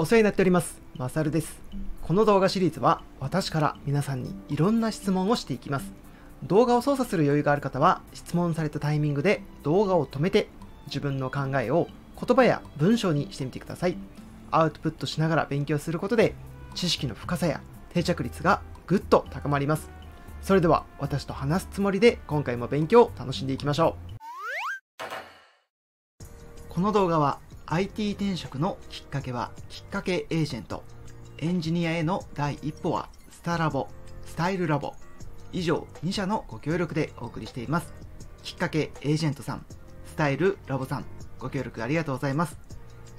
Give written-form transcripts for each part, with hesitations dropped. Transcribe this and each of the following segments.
お世話になっております。まさるです。この動画シリーズは私から皆さんにいろんな質問をしていきます。動画を操作する余裕がある方は質問されたタイミングで動画を止めて自分の考えを言葉や文章にしてみてください。アウトプットしながら勉強することで知識の深さや定着率がぐっと高まります。それでは私と話すつもりで今回も勉強を楽しんでいきましょう。この動画は IT 転職のきっかけはきっかけエージェント、エンジニアへの第一歩はスタラボ、スタイルラボ、以上2社のご協力でお送りしています。きっかけエージェントさん、スタイルラボさん、ご協力ありがとうございます。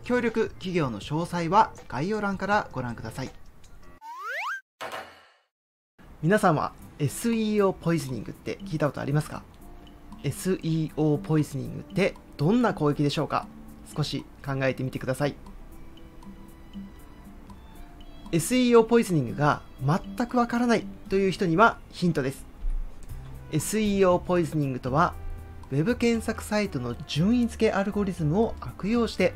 協力企業の詳細は概要欄からご覧ください。皆さんは SEO ポイズニングって聞いたことありますか？ SEO ポイズニングってどんな攻撃でしょうか？少し考えてみてください。SEO ポイズニングが全くわからないという人にはヒントです。SEO ポイズニングとは、Web 検索サイトの順位付けアルゴリズムを悪用して、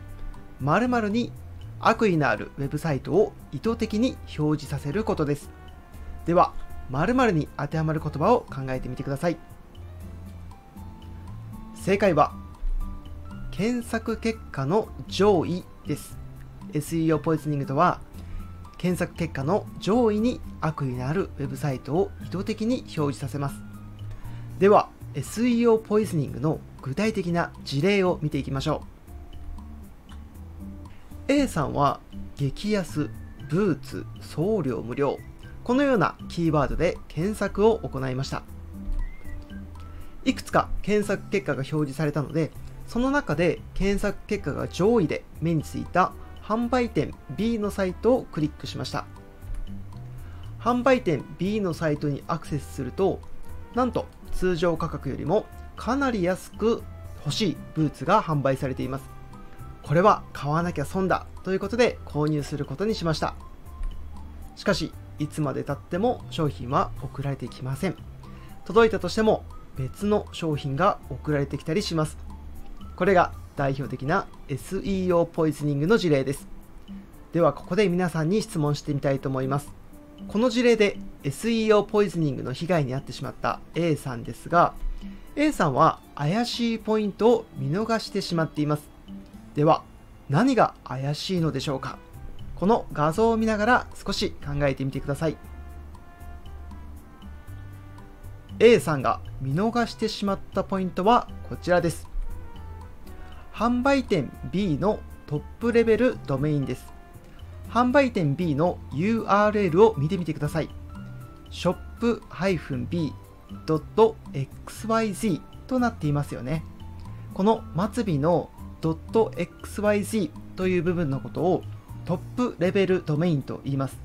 〇〇に悪意のあるウェブサイトを意図的に表示させることです。では、〇〇に当てはまる言葉を考えてみてください。正解は、検索結果の上位です。SEO ポイズニングとは、検索結果の上位に悪意のあるウェブサイトを意図的に表示させます。では SEO ポイズニングの具体的な事例を見ていきましょう。 A さんは激安、ブーツ、送料無料、このようなキーワードで検索を行いました。いくつか検索結果が表示されたので、その中で検索結果が上位で目についた販売店 B のサイトをクリックしました。販売店 B のサイトにアクセスすると、なんと通常価格よりもかなり安く欲しいブーツが販売されています。これは買わなきゃ損だということで購入することにしました。しかしいつまでたっても商品は送られてきません。届いたとしても別の商品が送られてきたりします。これが代表的な SEO ポイズニングの事例です。ではここで皆さんに質問してみたいと思います。この事例で SEO ポイズニングの被害に遭ってしまった A さんですが、A さんは怪しいポイントを見逃してしまっています。では何が怪しいのでしょうか？この画像を見ながら少し考えてみてください。A さんが見逃してしまったポイントはこちらです。販売店 B のトップレベルドメインです。販売店 B の URL を見てみてください。shop-b.xyz となっていますよね。この末尾の .xyz という部分のことをトップレベルドメインと言います。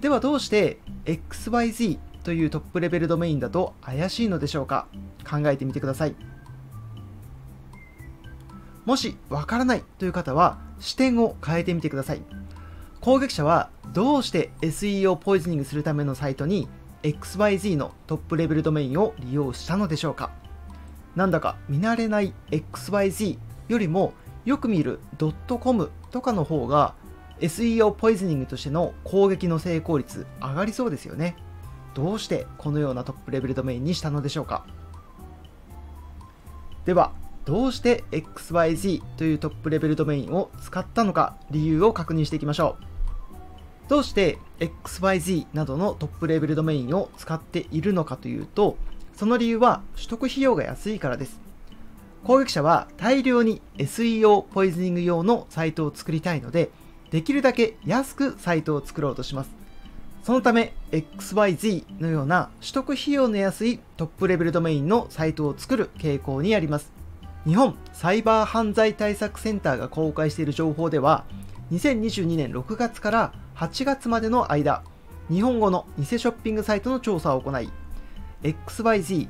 ではどうして xyz というトップレベルドメインだと怪しいのでしょうか？考えてみてください。もしわからないという方は視点を変えてみてください。攻撃者はどうして SEO ポイズニングするためのサイトに XYZ のトップレベルドメインを利用したのでしょうか？なんだか見慣れない XYZ よりもよく見る .com とかの方が SEO ポイズニングとしての攻撃の成功率上がりそうですよね。どうしてこのようなトップレベルドメインにしたのでしょうか？ではどうして XYZ というトップレベルドメインを使ったのか、理由を確認していきましょう。どうして XYZ などのトップレベルドメインを使っているのかというと、その理由は取得費用が安いからです。攻撃者は大量に SEO ポイズニング用のサイトを作りたいので、できるだけ安くサイトを作ろうとします。そのため XYZ のような取得費用の安いトップレベルドメインのサイトを作る傾向にあります。日本サイバー犯罪対策センターが公開している情報では、2022年6月から8月までの間、日本語の偽ショッピングサイトの調査を行い、XYZ、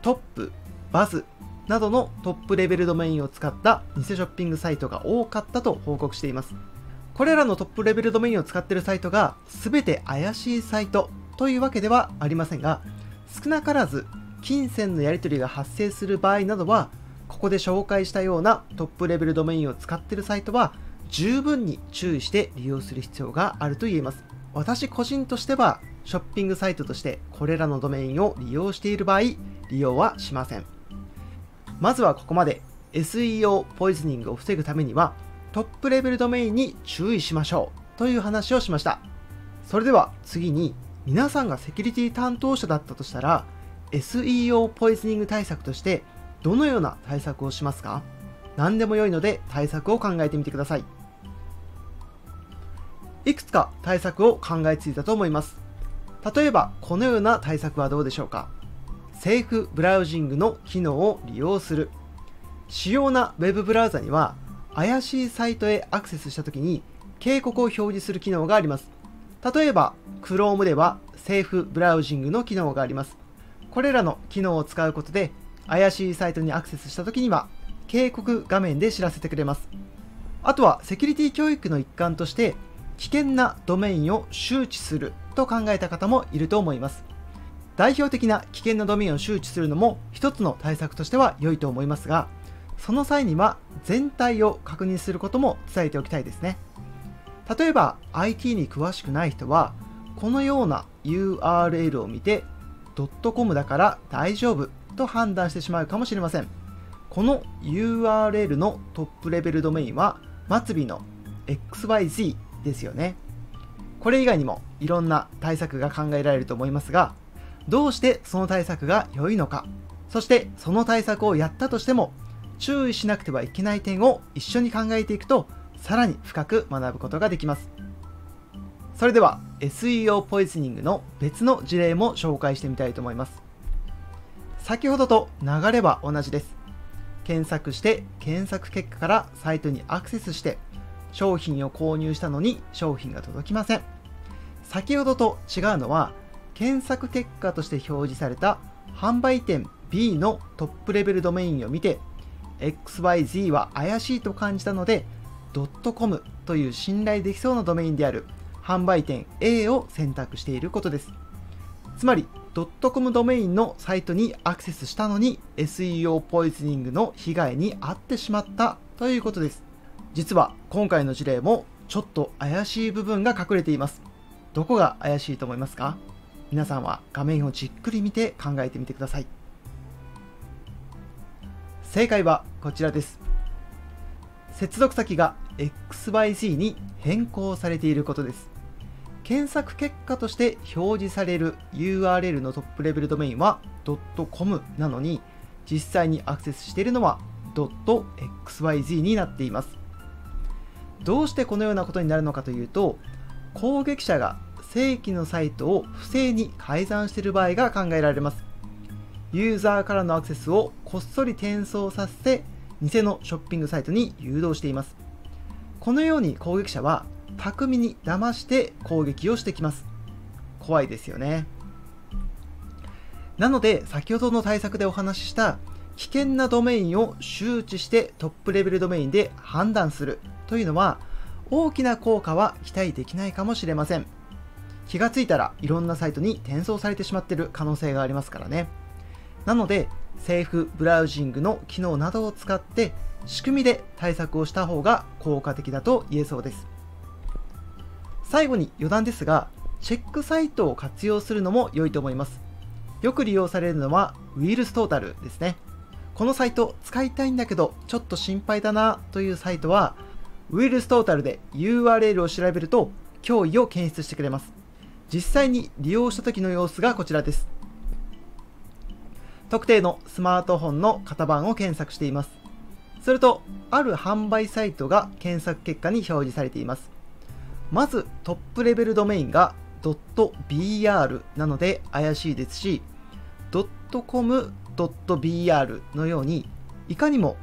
トップ、バズなどのトップレベルドメインを使った偽ショッピングサイトが多かったと報告しています。これらのトップレベルドメインを使っているサイトが全て怪しいサイトというわけではありませんが、少なからず金銭のやり取りが発生する場合などは、ここで紹介したようなトップレベルドメインを使っているサイトは十分に注意して利用する必要があると言えます。私個人としてはショッピングサイトとしてこれらのドメインを利用している場合、利用はしません。まずはここまで。 SEO ポイズニングを防ぐためにはトップレベルドメインに注意しましょうという話をしました。それでは次に、皆さんがセキュリティ担当者だったとしたら SEO ポイズニング対策としてどのような対策をしますか？何でも良いので対策を考えてみてください。いくつか対策を考えついたと思います。例えばこのような対策はどうでしょうか。セーフブラウジングの機能を利用する。主要な Web ブラウザには怪しいサイトへアクセスした時に警告を表示する機能があります。例えば Chrome ではセーフブラウジングの機能があります。これらの機能を使うことで怪しいサイトにアクセスした時には警告画面で知らせてくれます。あとはセキュリティ教育の一環として危険なドメインを周知すると考えた方もいると思います。代表的な危険なドメインを周知するのも一つの対策としては良いと思いますが、その際には全体を確認することも伝えておきたいですね。例えば IT に詳しくない人はこのような URL を見て .com だから大丈夫と判断してしまうかもしれません。この URL のトップレベルドメインは末尾の XYZ ですよね。これ以外にもいろんな対策が考えられると思いますが、どうしてその対策が良いのか、そしてその対策をやったとしても注意しなくてはいけない点を一緒に考えていくと、さらに深く学ぶことができます。それでは SEO ポイズニングの別の事例も紹介してみたいと思います。先ほどと流れは同じです。検索して検索結果からサイトにアクセスして商品を購入したのに商品が届きません。先ほどと違うのは、検索結果として表示された販売店 B のトップレベルドメインを見てXYZ は怪しいと感じたので .com という信頼できそうなドメインである販売店 A を選択していることです。つまり .com ドメインのサイトにアクセスしたのに SEO ポイズニングの被害に遭ってしまったということです。実は今回の事例もちょっと怪しい部分が隠れています。どこが怪しいと思いますか？皆さんは画面をじっくり見て考えてみてください。正解はこちらです。接続先が XYZ に変更されていることです。検索結果として表示される URL のトップレベルドメインは .com なのに、実際にアクセスしているのは .xyz になっています。どうしてこのようなことになるのかというと、攻撃者が正規のサイトを不正に改ざんしている場合が考えられます。ユーザーからのアクセスをこっそり転送させて偽のショッピングサイトに誘導しています。このように攻撃者は巧みに騙して攻撃をしてきます。怖いですよね。なので先ほどの対策でお話しした危険なドメインを周知してトップレベルドメインで判断するというのは大きな効果は期待できないかもしれません。気がついたらいろんなサイトに転送されてしまっている可能性がありますからね。なのでセーフブラウジングの機能などを使って仕組みで対策をした方が効果的だと言えそうです。最後に余談ですが、チェックサイトを活用するのも良いと思います。よく利用されるのはウィルストータルですね。このサイト使いたいんだけどちょっと心配だなというサイトはウィルストータルで URL を調べると脅威を検出してくれます。実際に利用した時の様子がこちらです。特定のスマートフォンの型番を検索しています。するとある販売サイトが検索結果に表示されています。まずトップレベルドメインが .br なので怪しいですし、 .com .br のようにいかにも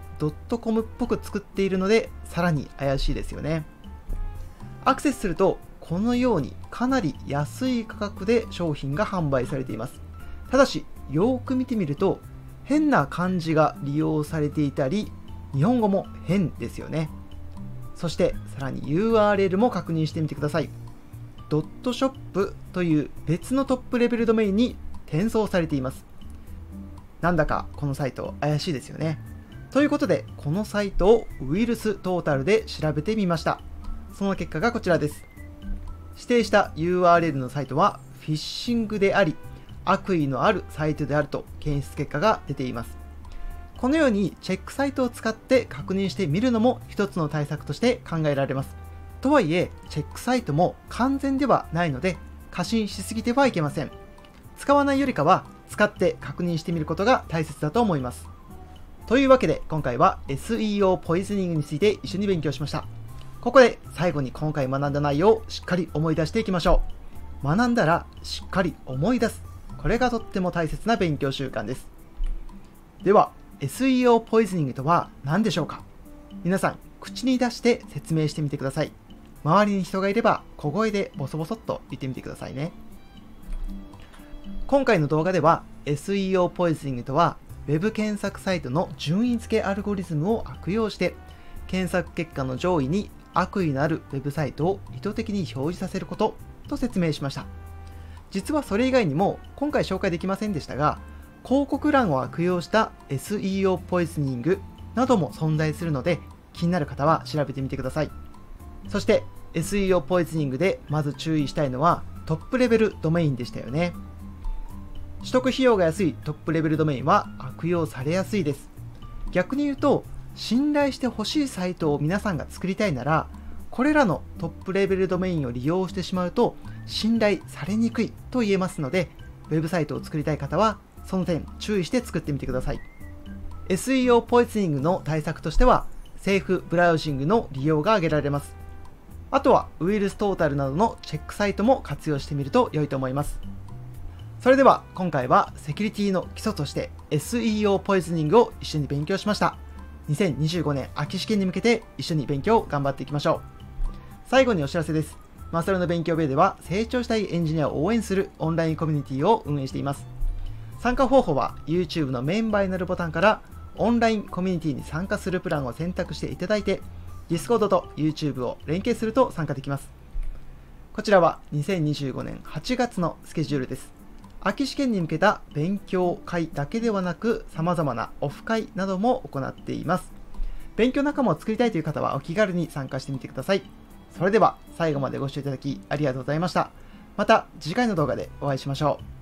.com っぽく作っているのでさらに怪しいですよね。アクセスするとこのようにかなり安い価格で商品が販売されています。ただしよーく見てみると変な漢字が利用されていたり、日本語も変ですよね。そしてさらに URL も確認してみてください。.shop という別のトップレベルドメインに転送されています。なんだかこのサイト怪しいですよね。ということで、このサイトをウイルストータルで調べてみました。その結果がこちらです。指定した URL のサイトはフィッシングであり、悪意のあるサイトであると検出結果が出ています。このようにチェックサイトを使って確認してみるのも一つの対策として考えられます。とはいえ、チェックサイトも完全ではないので、過信しすぎてはいけません。使わないよりかは、使って確認してみることが大切だと思います。というわけで、今回は SEO ポイズニングについて一緒に勉強しました。ここで最後に今回学んだ内容をしっかり思い出していきましょう。学んだらしっかり思い出す。これがとっても大切な勉強習慣です。では、SEO ポイズニングとは何でしょうか？皆さん、口に出して説明してみてください。周りに人がいれば、小声でボソボソっと言ってみてくださいね。今回の動画では、SEO ポイズニングとは、Web 検索サイトの順位付けアルゴリズムを悪用して、検索結果の上位に悪意のあるウェブサイトを意図的に表示させることと説明しました。実はそれ以外にも、今回紹介できませんでしたが、広告欄を悪用した SEO ポイズニングなども存在するので、気になる方は調べてみてください。そして SEO ポイズニングでまず注意したいのはトップレベルドメインでしたよね。取得費用が安いトップレベルドメインは悪用されやすいです。逆に言うと、信頼してほしいサイトを皆さんが作りたいなら、これらのトップレベルドメインを利用してしまうと信頼されにくいと言えますので、ウェブサイトを作りたい方はその点注意して作ってみてください。SEO ポイズニングの対策としては、セーフブラウジングの利用が挙げられます。あとはウイルストータルなどのチェックサイトも活用してみると良いと思います。それでは今回はセキュリティの基礎として SEO ポイズニングを一緒に勉強しました。2025年秋試験に向けて一緒に勉強を頑張っていきましょう。最後にお知らせです。マサルの勉強部屋では成長したいエンジニアを応援するオンラインコミュニティを運営しています。参加方法は YouTube のメンバーになるボタンからオンラインコミュニティに参加するプランを選択していただいて、Discord と YouTube を連携すると参加できます。こちらは2025年8月のスケジュールです。秋試験に向けた勉強会だけではなく、様々なオフ会なども行っています。勉強仲間を作りたいという方はお気軽に参加してみてください。それでは最後までご視聴いただきありがとうございました。また次回の動画でお会いしましょう。